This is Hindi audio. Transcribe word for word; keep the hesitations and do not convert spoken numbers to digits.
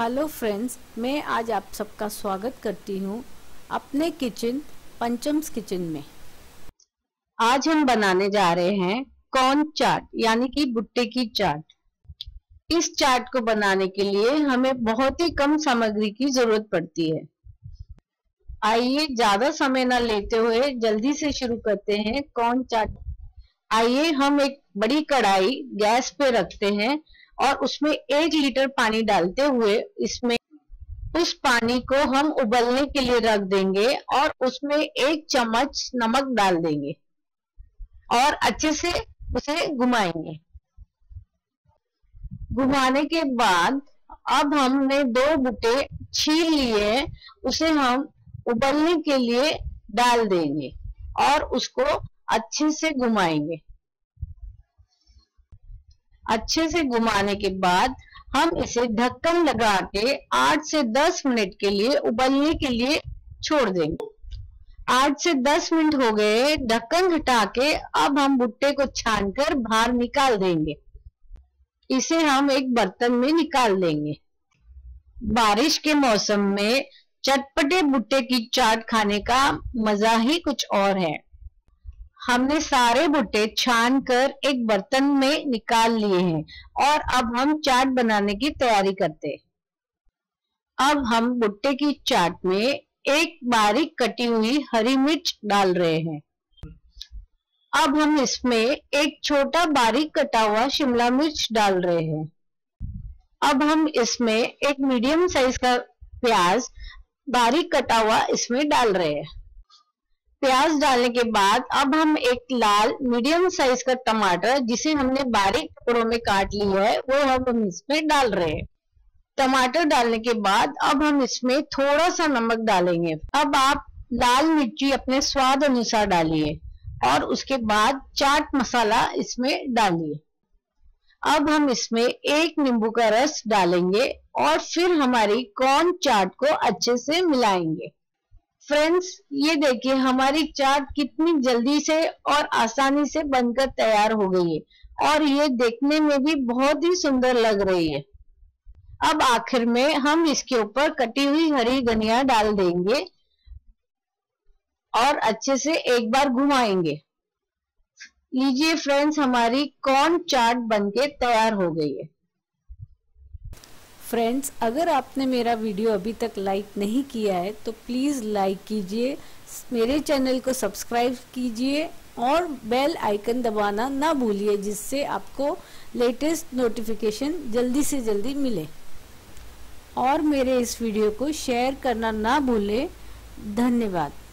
हेलो फ्रेंड्स, मैं आज आप सबका स्वागत करती हूँ अपने किचन पंचम्स किचन में। आज हम बनाने जा रहे हैं कॉर्न चाट यानी कि भुट्टे की चाट। इस चाट को बनाने के लिए हमें बहुत ही कम सामग्री की जरूरत पड़ती है। आइए ज्यादा समय ना लेते हुए जल्दी से शुरू करते हैं कॉर्न चाट। आइए हम एक बड़ी कढ़ाई गैस पे रखते हैं और उसमें एक लीटर पानी डालते हुए इसमें उस पानी को हम उबलने के लिए रख देंगे और उसमें एक चम्मच नमक डाल देंगे और अच्छे से उसे घुमाएंगे। घुमाने के बाद अब हमने दो भुट्टे छील लिए हैं, उसे हम उबलने के लिए डाल देंगे और उसको अच्छे से घुमाएंगे। अच्छे से घुमाने के बाद हम इसे ढक्कन लगा के आठ से दस मिनट के लिए उबलने के लिए छोड़ देंगे। आठ से दस मिनट हो गए, ढक्कन हटा के अब हम भुट्टे को छानकर बाहर निकाल देंगे। इसे हम एक बर्तन में निकाल देंगे। बारिश के मौसम में चटपटे भुट्टे की चाट खाने का मजा ही कुछ और है। हमने सारे भुट्टे छान कर एक बर्तन में निकाल लिए हैं और अब हम चाट बनाने की तैयारी करते हैं। अब हम भुट्टे की चाट में एक बारीक कटी हुई हरी मिर्च डाल रहे हैं। अब हम इसमें एक छोटा बारीक कटा हुआ शिमला मिर्च डाल रहे हैं। अब हम इसमें एक मीडियम साइज का प्याज बारीक कटा हुआ इसमें डाल रहे हैं। प्याज डालने के बाद अब हम एक लाल मीडियम साइज का टमाटर, जिसे हमने बारीक टुकड़ों में काट लिया है, वो अब हम इसमें डाल रहे हैं। टमाटर डालने के बाद अब हम इसमें थोड़ा सा नमक डालेंगे। अब आप लाल मिर्ची अपने स्वाद अनुसार डालिए और उसके बाद चाट मसाला इसमें डालिए। अब हम इसमें एक नींबू का रस डालेंगे और फिर हमारी कॉर्न चाट को अच्छे से मिलाएंगे। फ्रेंड्स, ये देखिए हमारी चाट कितनी जल्दी से और आसानी से बनकर तैयार हो गई है और ये देखने में भी बहुत ही सुंदर लग रही है। अब आखिर में हम इसके ऊपर कटी हुई हरी धनिया डाल देंगे और अच्छे से एक बार घुमाएंगे। लीजिए फ्रेंड्स, हमारी कॉर्न चाट बनके तैयार हो गई है। फ्रेंड्स, अगर आपने मेरा वीडियो अभी तक लाइक नहीं किया है तो प्लीज़ लाइक कीजिए, मेरे चैनल को सब्सक्राइब कीजिए और बेल आइकन दबाना ना भूलिए, जिससे आपको लेटेस्ट नोटिफिकेशन जल्दी से जल्दी मिले। और मेरे इस वीडियो को शेयर करना ना भूलें। धन्यवाद।